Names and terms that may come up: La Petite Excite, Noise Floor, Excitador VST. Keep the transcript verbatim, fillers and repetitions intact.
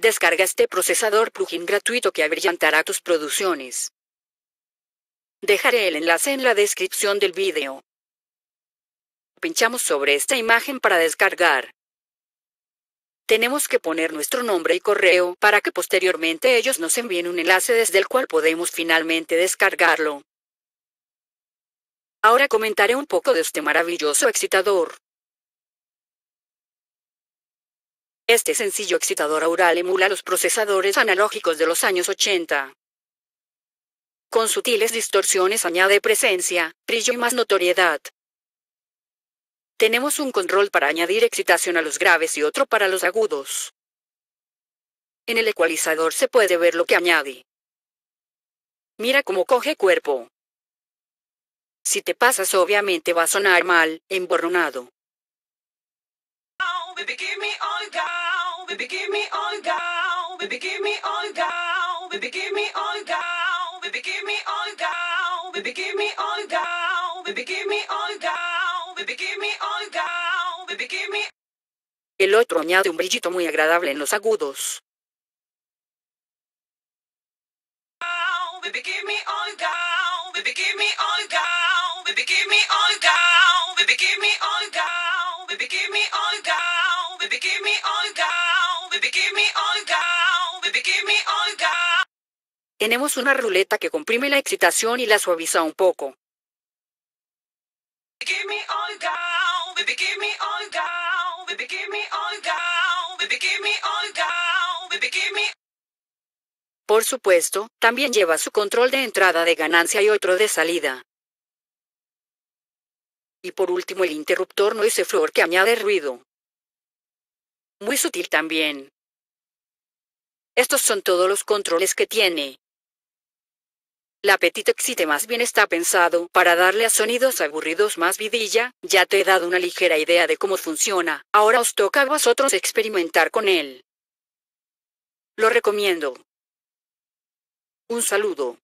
Descarga este procesador plugin gratuito que abrillantará tus producciones. Dejaré el enlace en la descripción del video. Pinchamos sobre esta imagen para descargar. Tenemos que poner nuestro nombre y correo para que posteriormente ellos nos envíen un enlace desde el cual podemos finalmente descargarlo. Ahora comentaré un poco de este maravilloso excitador. Este sencillo excitador aural emula los procesadores analógicos de los años ochenta. Con sutiles distorsiones añade presencia, brillo y más notoriedad. Tenemos un control para añadir excitación a los graves y otro para los agudos. En el ecualizador se puede ver lo que añade. Mira cómo coge cuerpo. Si te pasas, obviamente va a sonar mal, emborronado. El otro añade un brillito muy agradable en los agudos. Tenemos una ruleta que comprime la excitación y la suaviza un poco. Por supuesto, también lleva su control de entrada de ganancia y otro de salida. Y por último el interruptor Noise Floor que añade ruido. Muy sutil también. Estos son todos los controles que tiene. La Petite Excite más bien está pensado para darle a sonidos aburridos más vidilla. Ya te he dado una ligera idea de cómo funciona, ahora os toca a vosotros experimentar con él. Lo recomiendo. Un saludo.